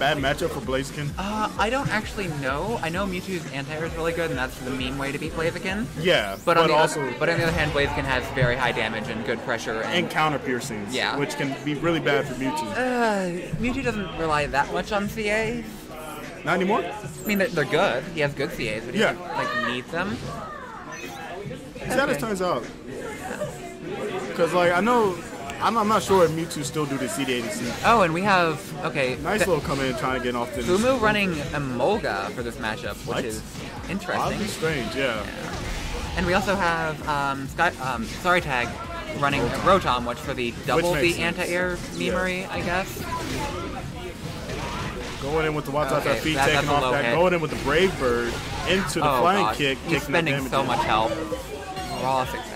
Bad matchup for Blaziken? I don't actually know. I know Mewtwo's anti-air is really good, and that's the mean way to beat Blaziken. Yeah, but on the other hand, Blaziken has very high damage and good pressure. And counter piercings, yeah, which can be really bad for Mewtwo. Mewtwo doesn't rely that much on CA. Not anymore? I mean, they're good. He has good CAs, but he doesn't like, need them. That as it turns out. Because, like, I know... I'm not sure if Mewtwo still do the CD-ADC. Oh, and we have, okay. Nice little come in trying to get off the... Fumu running Emolga for this matchup, which is interesting. That'd be strange, yeah. And we also have SorryTag running Rotom, which for the double the anti-air memory, I guess. Going in with the Wattata feet, taking off that. Going in with the Brave Bird into the flying kick. He's spending so much health.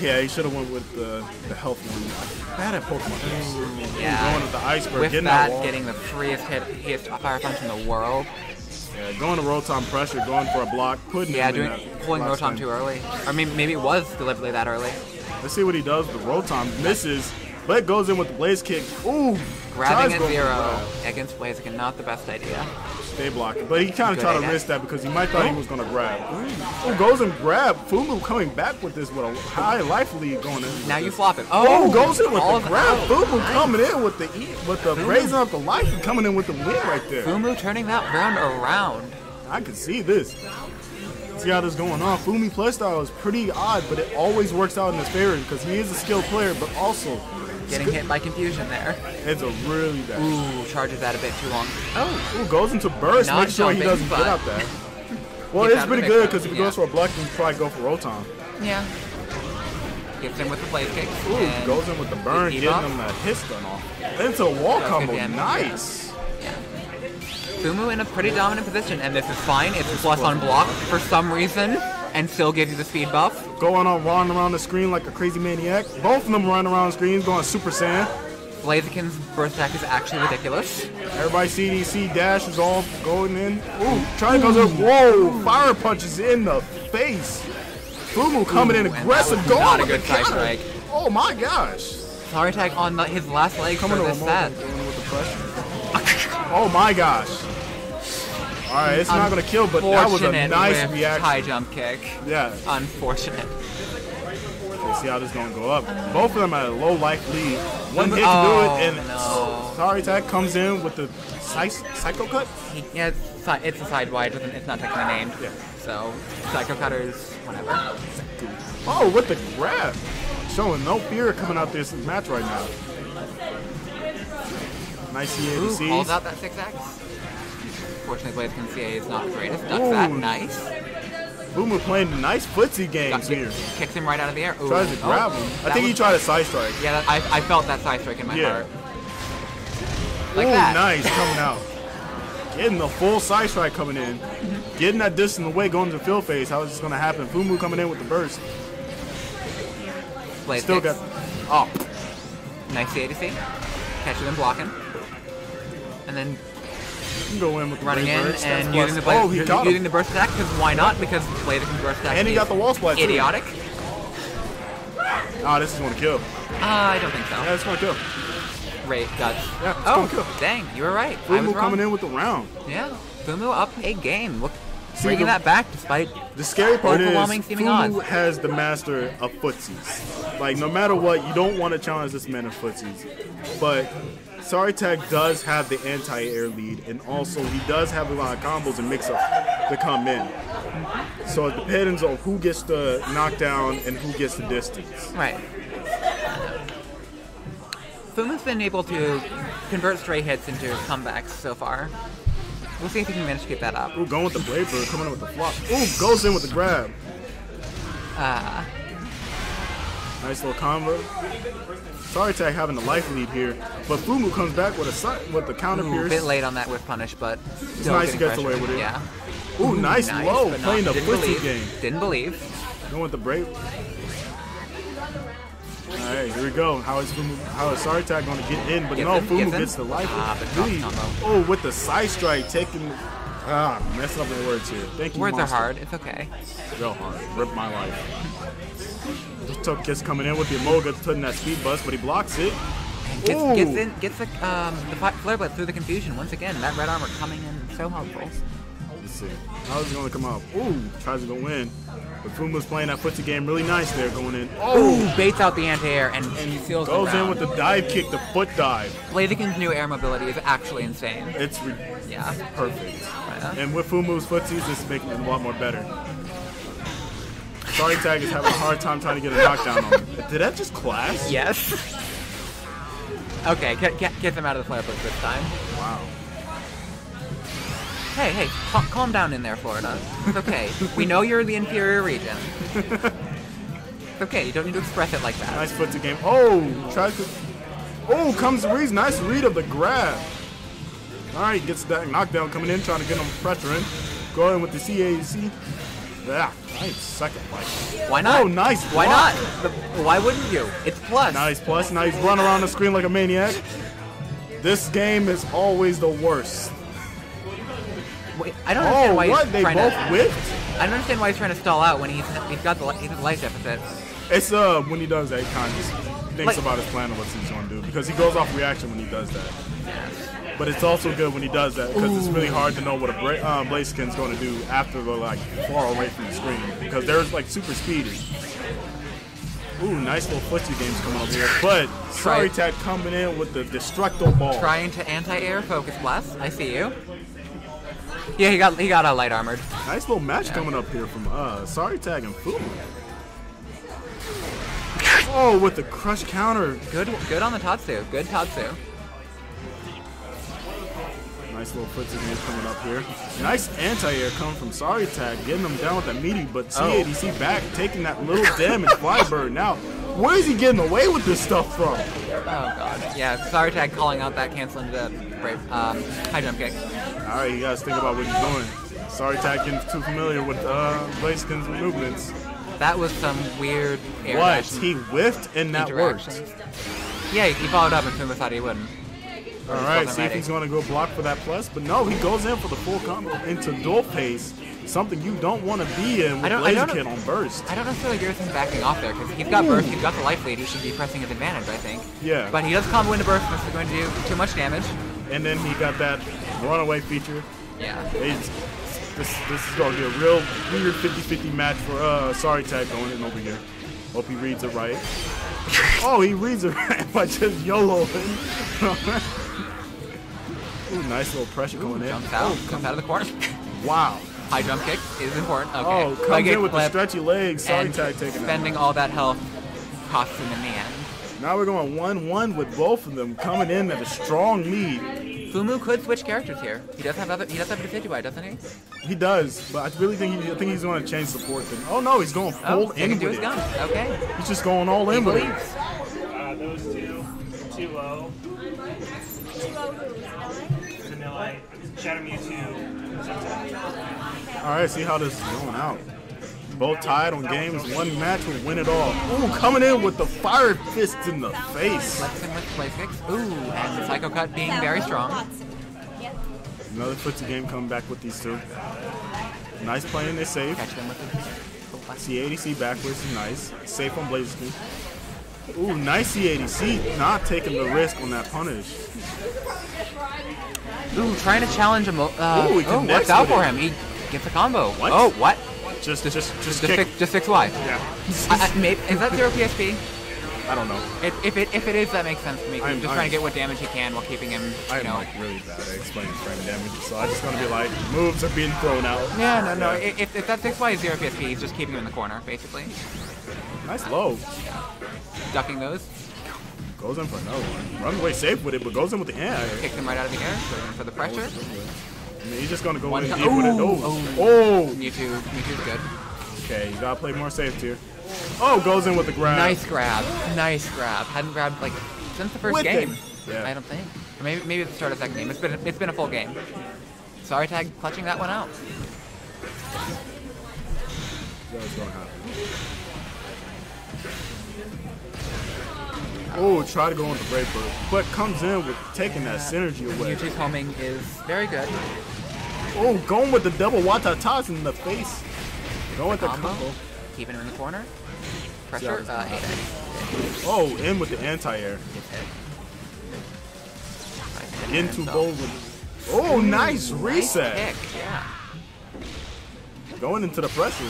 Yeah, he should have went with the health one. Bad at Pokemon games. Yeah. Going with the iceberg, with getting the freest fire punch in the world. Yeah, going to Rotom pressure, going for a block, putting pulling Rotom too early. I mean, maybe it was deliberately that early. Let's see what he does. The Rotom misses, but goes in with the Blaze kick. Ooh, grabbing at zero against Blaziken, not the best idea. Stay blocking, but he kind of tried to risk that because he might thought he was going to grab. Ooh, goes and grab. Fumu coming back with this with a high life lead going in. Now you flop it. Oh, goes in with the grab. Fumu coming in with the raising up the life and coming in with the win right there. Fumu turning that round around. I can see this. See how this is going on. Fumu playstyle is pretty odd, but it always works out in his favor because he is a skilled player, but also getting hit by confusion there. It's a really bad. Ooh, charges that a bit too long. Oh. Ooh, goes into burst. Make sure he doesn't get out that. Well, it's pretty good because if he goes for a block, he can probably go for Rotom. Yeah. Gets in with the play kick. Ooh, goes in with the burn, getting him that hit stun off. It's a wall combo. Nice. Yeah. Fumu in a pretty dominant position, and this is fine. It's plus on block for some reason. And still gives you the speed buff. Going on, running around the screen like a crazy maniac. Both of them running around the screen, going Super Saiyan. Blaziken's burst attack is actually ridiculous. Everybody CDC dash is all going in. Ooh, trying to go there. Whoa, fire punches in the face. Fumu coming in aggressive, going not with a good side strike. Oh my gosh. SorryTag on his last leg coming for this set. Oh my gosh. All right, it's not going to kill, but that was a nice reaction. High jump kick. Yeah. Unfortunate. Let's see how this is going to go up. Both of them at a low life lead. One hit to do it, and SorryTag comes in with the Psycho Cut? Yeah, it's a side wide. It's not technically named. Yeah. So, Psycho Cutters, whatever. Oh, with the grab. Showing no fear coming out this match right now. Nice CA. Calls out that 6X. Unfortunately, Blaziken CA is not the greatest. Ducks that. Nice. Boomer playing nice footsie games here. Kicks him right out of the air. Ooh. Tries to grab him. I think he tried a side strike. Yeah, I felt that side strike in my heart. Like that. Nice coming out. Getting the full side strike coming in. Getting that distance away, going to the field phase. How is this going to happen? Fumu coming in with the burst. Blaze still got. Oh. Nice CA to see. Catching and blocking. And then. You can go in with the running in and using the, using the burst attack, because why not? Because Blaziken's burst attack and he got the wall splash idiotic. Ah, this is going to kill. I don't think so. Yeah, it's going to kill. Ray does. Yeah, oh, dang, you were right. Fumu coming in with the round. Yeah, Fumu up a game. Look, bringing that back despite the scary part is Fumu has the master of footsies. Like, no matter what, you don't want to challenge this man in footsies, but. SorryTag does have the anti-air lead, and also he does have a lot of combos and mix-ups to come in. So it depends on who gets the knockdown and who gets the distance. Right. Fumu's been able to convert stray hits into comebacks so far. We'll see if he can manage to get that up. Ooh, going with the Brave Bird, coming in with the flop. Ooh, goes in with the grab. Nice little combo. SorryTag having the life lead here, but Fumu comes back with a the counter pierce. A bit late on that with punish, but it's nice to get away with it. Yeah. Ooh, nice low, playing the footsie game. Didn't believe. Going with the break. All right, here we go. How is SorryTag going to get in? But Fumu gets the life lead. Oh, with the side strike, taking. Messing up my words here. Thank you. Words are hard. It's okay. Real hard. Rip my life. Just coming in with the Emolga, putting that speed bust, but he blocks it. Gets the Flare Blade through the confusion once again. That red armor coming in so helpful. Let's see. How is it going to come out? Ooh, tries to go in. But Fuma's playing that footsie game really nice there going in. Oh, ooh, baits out the anti-air and he seals goes in with the dive kick, the foot dive. Blaziken's new air mobility is actually insane. It's ridiculous. Yeah. Perfect. Right. And with Fumu's footsies, it's making it a lot more better. SorryTag is having a hard time trying to get a knockdown on him. Did that just clash? Yes. Okay, get them out of the flare blitz this time. Wow. Hey, hey, calm down in there, Florida. It's okay. We know you're the inferior region. It's okay, you don't need to express it like that. Nice foot to game. Oh, tries to... Oh, comes the read. Nice read of the grab. All right, gets that knockdown coming in, trying to get him pressure in. Go in with the CAC. Yeah, nice second bite. Why not? Oh, nice block. Why not? Why wouldn't you? It's plus. Nice plus. Now he's running around the screen like a maniac. This game is always the worst. Wait, I don't understand why he's trying to... whiffed? I don't understand why he's trying to stall out when he's got the life deficit. It's when he does that, he kind of thinks about his plan and what he's going to do because he goes off reaction when he does that. But it's also good when he does that because it's really hard to know what a Blaziken's going to do after they're like far away from the screen because they're like super speedy. Ooh, nice little footsie games coming over here. But SorryTag coming in with the Destructo Ball. Trying to anti-air Focus Blast. I see you. Yeah, he got a light armored. Nice little match coming up here from SorryTag and Fumu. Oh, with the crush counter. Good on the Tatsu. Good Tatsu. Nice little footsie game coming up here. Nice anti-air coming from SorryTag, getting him down with that meaty, but CADC back, taking that little damage. Flybird now. Where is he getting away with this stuff from? Oh, God. Yeah, SorryTag calling out that canceling the high jump kick. All right, you guys think about what he's doing. SorryTag getting too familiar with Blaziken's movements. That was some weird air. What? He whiffed and that worked. Yeah, he followed up and Fumu thought he wouldn't. All right, see if he's going to go block for that plus. But no, he goes in for the full combo into dual pace, something you don't want to be in with Blaziken on burst. I don't necessarily agree with him backing off there, because he's got burst, he's got the life lead, he should be pressing his advantage, I think. Yeah. But he does combo into burst, which is going to do too much damage. And then he got that runaway feature. Yeah. This is going to be a real weird 50-50 match for SorryTag going in over here. Hope he reads it right. Oh, he reads it right by just YOLOing. Ooh, nice little pressure going in. Comes out of the corner. Wow. High jump kick is important. Okay. Oh, comes in with the stretchy legs. SorryTag taking spending all that health costs him in the end. Now we're going 1-1 with both of them coming in at a strong lead. Fumu could switch characters here. He does have a Decidueye, doesn't he? He does, but I really think he's going to change support. Thing. Oh no, he's going full in with his gun. Okay. He's just going all in with it. Those two, 2-0. Alright, see how this is going out. Both tied on games, one match will win it all. Ooh, coming in with the fire fist in the face. Let's in with play fix. Ooh, and the Psycho Cut being very strong. Another footsie game coming back with these two. Nice play and they're safe. C80C backwards is nice. Safe on Blaziken. Ooh, nice C80C, not taking the risk on that punish. Ooh, trying to challenge him. Ooh, he connects out for him. He gets a combo. What? Oh, what? Just fix Y. Yeah. Is that 0 PSP? I don't know. If it is, that makes sense to me. I'm just trying to get what damage he can while keeping him. I'm like really bad at explaining frame damage, so I'm just gonna be like, moves are being thrown out. Yeah, no. If that 6Y is 0 PSP, he's just keeping you in the corner, basically. Nice low. Yeah. Ducking those. Goes in for another one. Runs away safe with it, but goes in with the air. Kicks him right out of the air. Goes in for the pressure. I mean, he's just going to go in deep with it. Oh! Mewtwo's good. Okay, you got to play more safe here. Oh, goes in with the grab. Nice grab. Hadn't grabbed, like, since the first game. Yeah. I don't think. Or maybe at the start of that game. It's been a full game. SorryTag clutching that one out. That's going to happen. Oh, try to go on the Brave Bird, but comes in with taking that synergy away. Mewtwo's homing is very good. Oh, going with the double Wattata's in the face. Going with the combo. Keeping him in the corner. Pressure. Oh, in with the anti-air. into Bolden. Oh, nice reset. Nice kick, yeah. Going into the pressing.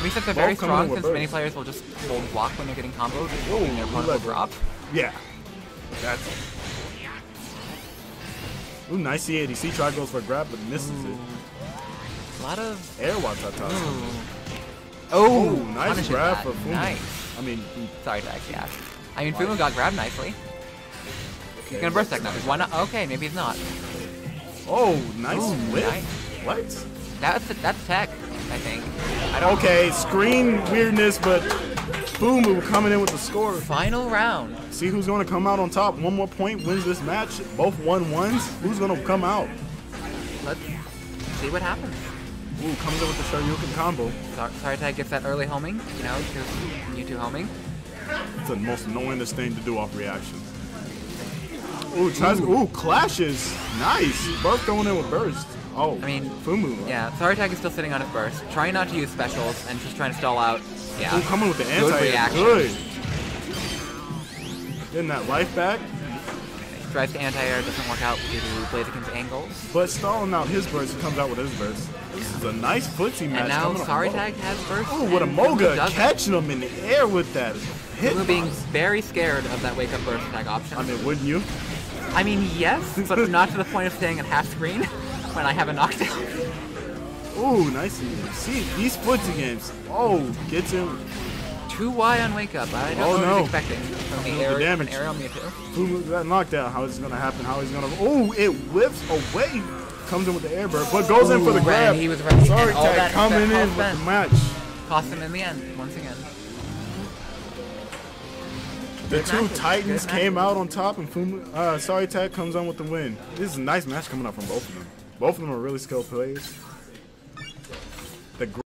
Resets are very strong since many players will just hold block when they're getting comboed and hoping their opponent will drop. Yeah. That's it. Ooh, nice CADC. Try goes for grab, but misses it. A lot of air Wattata. Oh, nice grab for Fumu. Nice. I mean, sorry, Tag, yeah. I mean, Fumu got grabbed nicely. Okay, he's gonna burst tech now. Why not? Okay, maybe he's not. Oh, nice whip. Nice. What? That's tech, I think. I don't know. Screen weirdness, but Fumu coming in with the score. Final round. See who's gonna come out on top. One more point wins this match. Both 1-1s. Who's gonna come out? Let's see what happens. Ooh, comes in with the Shoryuken combo. SorryTag gets that early homing, you know, because Mewtwo homing. It's the most annoyingest thing to do off reaction. Ooh, clashes. Nice. Burst going in with burst. Oh, I mean, Fumu. Yeah, SorryTag is still sitting on his burst. Trying not to use specials and just trying to stall out. Yeah. Ooh, coming with the anti-air. Good. Getting that life back. Drives to anti-air, doesn't work out due to Blaziken's angles. But stalling out his burst, he comes out with his burst. This is a nice footsie match. And now SorryTag has burst. Oh, what a Moga catching him in the air with that. Fumu being very scared of that wake up burst tag option. I mean, wouldn't you? I mean, yes, but not to the point of staying at half screen when I have a knockdown. Ooh, nice. See, these footsie games. Oh, gets him. 2Y on wake up. I don't know what I was expecting. From the air, damage. An air on Mewtwo. Fumu, that knockdown. How is it going to happen? How is it going to. Oh, it whips away. Comes in with the air bird, but goes in for the grab. He was ready. SorryTag coming in with the match. Cost him in the end, once again. The two Titans came out on top, and SorryTag comes on with the win. This is a nice match coming up from both of them. Both of them are really skilled players. The